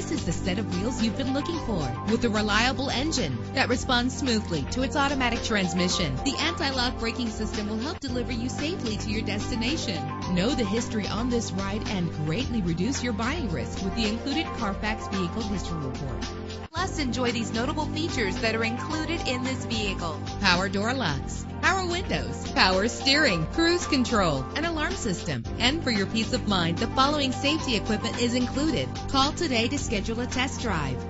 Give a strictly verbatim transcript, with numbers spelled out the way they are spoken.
This is the set of wheels you've been looking for, with a reliable engine that responds smoothly to its automatic transmission. The anti-lock braking system will help deliver you safely to your destination. Know the history on this ride and greatly reduce your buying risk with the included Carfax Vehicle History Report. Plus, enjoy these notable features that are included in this vehicle: power door locks, power windows, power steering, cruise control, an alarm system. And for your peace of mind, the following safety equipment is included. Call today to schedule a test drive.